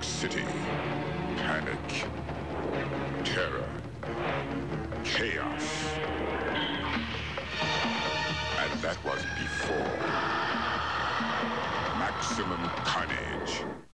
Dark City. Panic. Terror. Chaos.